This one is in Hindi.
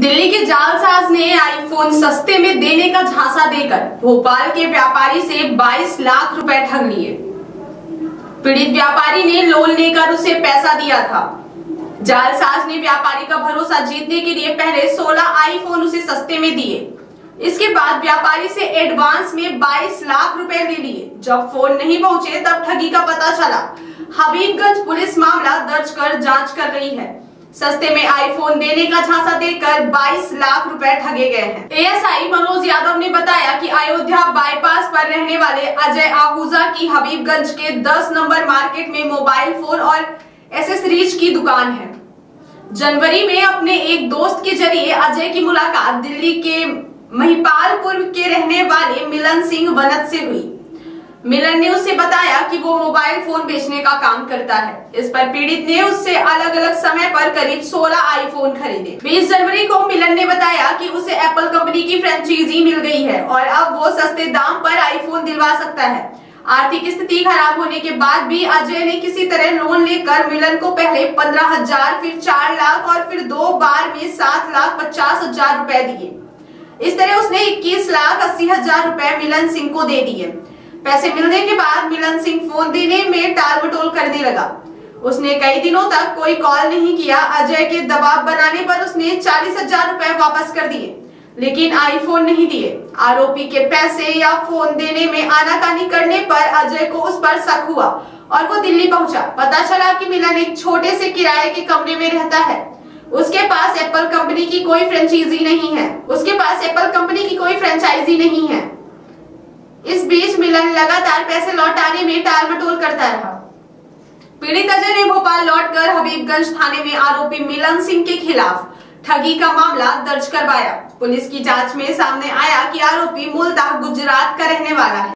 दिल्ली के जालसाज ने आईफोन सस्ते में देने का झांसा देकर भोपाल के व्यापारी से 22 लाख रुपए ठग लिए। पीड़ित व्यापारी ने लोन लेकर उसे पैसा दिया था। जालसाज ने व्यापारी का भरोसा जीतने के लिए पहले 16 आईफोन उसे सस्ते में दिए। इसके बाद व्यापारी से एडवांस में 22 लाख रुपए ले लिए। जब फोन नहीं पहुंचे तब ठगी का पता चला। हबीबगंज पुलिस मामला दर्ज कर जाँच कर रही है। सस्ते में आईफोन देने का झांसा देकर 22 लाख रुपए ठगे गए हैं। एएसआई मनोज यादव ने बताया कि अयोध्या बायपास पर रहने वाले अजय आहूजा की हबीबगंज के 10 नंबर मार्केट में मोबाइल फोन और एसेसरीज की दुकान है। जनवरी में अपने एक दोस्त के जरिए अजय की मुलाकात दिल्ली के महिपालपुर के रहने वाले मिलन सिंह वनत से हुई। मिलन ने उससे बताया कि वो मोबाइल फोन बेचने का काम करता है। इस पर पीड़ित ने उससे अलग अलग समय पर करीब 16 आईफोन खरीदे। 20 जनवरी को मिलन ने बताया कि उसे एप्पल कंपनी की फ्रेंचाइजी मिल गई है और अब वो सस्ते दाम पर आईफोन दिलवा सकता है। आर्थिक स्थिति खराब होने के बाद भी अजय ने किसी तरह लोन लेकर मिलन को पहले 15,000, फिर 4 लाख और फिर 2 बार में 7,50,000 रुपए दिए। इस तरह उसने 21,80,000 रुपए मिलन सिंह को दे दिए। पैसे मिलने के बाद मिलन सिंह फोन देने में टाल मटोल करने लगा। उसने कई दिनों तक कोई कॉल नहीं किया। अजय के दबाव बनाने पर उसने 40,000 रुपए वापस कर दिए, लेकिन आईफोन नहीं दिए। आरोपी के पैसे या फोन देने में आनाकानी करने पर अजय को उस पर शक हुआ और वो दिल्ली पहुंचा। पता चला कि मिलन एक छोटे से किराए के कमरे में रहता है। उसके पास एप्पल कंपनी की कोई फ्रेंचाइजी नहीं है। इस बीच मिलन लगातार पैसे लौटाने में टालमटोल करता रहा। पीड़ित अजय ने भोपाल लौटकर हबीबगंज थाने में आरोपी मिलन सिंह के खिलाफ ठगी का मामला दर्ज करवाया। पुलिस की जांच में सामने आया कि आरोपी मूलतः गुजरात का रहने वाला है।